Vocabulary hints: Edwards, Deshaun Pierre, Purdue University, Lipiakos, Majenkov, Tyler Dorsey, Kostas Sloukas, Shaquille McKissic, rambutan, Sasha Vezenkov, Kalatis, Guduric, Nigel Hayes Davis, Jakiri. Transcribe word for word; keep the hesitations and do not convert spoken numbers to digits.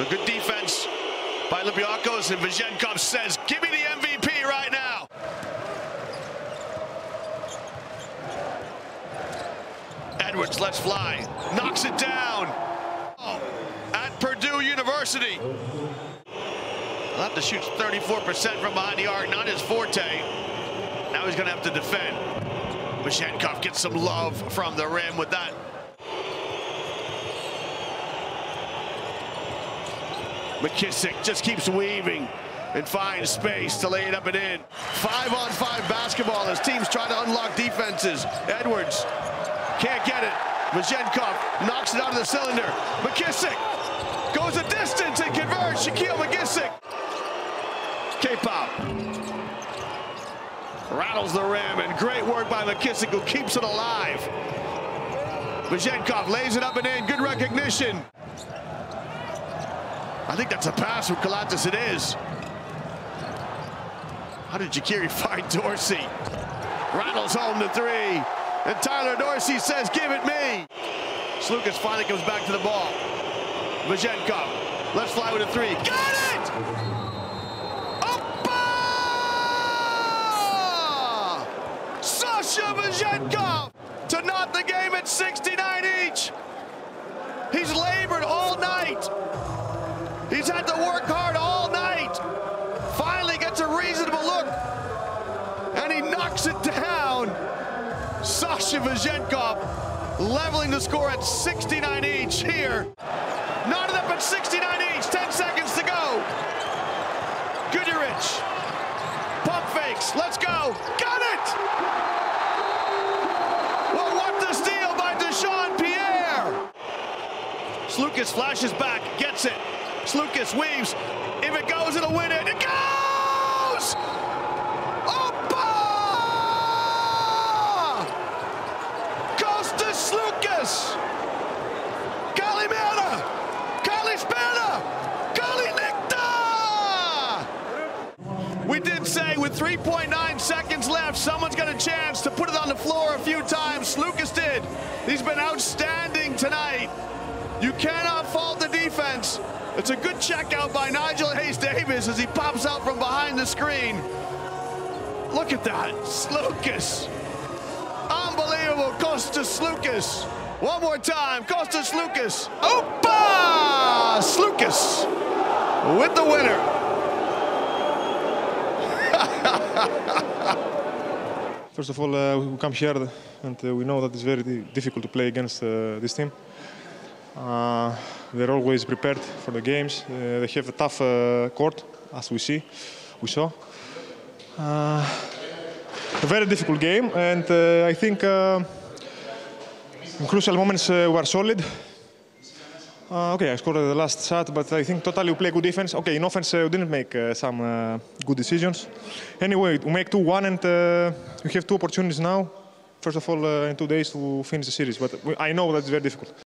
So good defense by Lipiakos, and Majenkov says, give me the M V P right now. Edwards lets fly, knocks it down. Oh, at Purdue University. Left shoots thirty-four percent from behind the arc, not his forte. Now he's gonna have to defend. Majenkov gets some love from the rim with that. McKissic just keeps weaving and finds space to lay it up and in. Five on five basketball as teams try to unlock defenses. Edwards can't get it. Majenkov knocks it out of the cylinder. McKissic goes a distance and converts. Shaquille McKissic. K-pop rattles the rim, and great work by McKissic, who keeps it alive. Majenkov lays it up and in. Good recognition. I think that's a pass from Kalatis. It is. How did Jakiri find Dorsey? Rattles home the three, and Tyler Dorsey says, give it me. Sloukas finally comes back to the ball. Majenkov lets fly with a three. Got it! Opa! Sasha Vezenkov to knot the game at sixty-nine each. He's labored all night. He's had to work hard all night. Finally gets a reasonable look, and he knocks it down. Sasha Vezenkov leveling the score at sixty-nine each here. Knotted up at sixty-nine each, ten seconds to go. Guduric, pump fakes, let's go. Got it! Well, what the steal by Deshaun Pierre. Sloukas flashes back, gets it. Sloukas weaves. If it goes, it'll win it. It goes! Opa! Kostas Sloukas! Kalimera! Kalispera! Kalinikta! We did say with three point nine seconds left, someone's got a chance to put it on the floor a few times. Sloukas did. He's been outstanding tonight. You cannot fault the defense. It's a good checkout by Nigel Hayes Davis as he pops out from behind the screen. Look at that, Sloukas. Unbelievable, Kostas Sloukas. One more time, Kostas Sloukas. Opa! Sloukas with the winner. First of all, uh, we come here and uh, we know that it's very difficult to play against uh, this team. Uh, they're always prepared for the games. Uh, they have a tough uh, court, as we see, we saw. Uh, a very difficult game, and uh, I think uh, in crucial moments uh, we are solid. Uh, okay, I scored the last shot, but I think totally we play good defense. Okay, in offense uh, we didn't make uh, some uh, good decisions. Anyway, we make two one, and uh, we have two opportunities now. First of all, uh, in two days to finish the series, but I know that's very difficult.